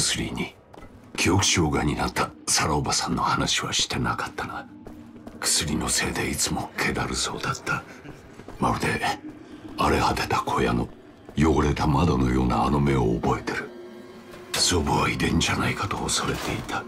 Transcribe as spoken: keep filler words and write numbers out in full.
レスリーに記憶障害になったサラおばさんの話はしてなかったな。薬のせいでいつも気だるそうだった。まるで荒れ果てた小屋の汚れた窓のようなあの目を覚えてる。祖母は遺伝じゃないかと恐れていた。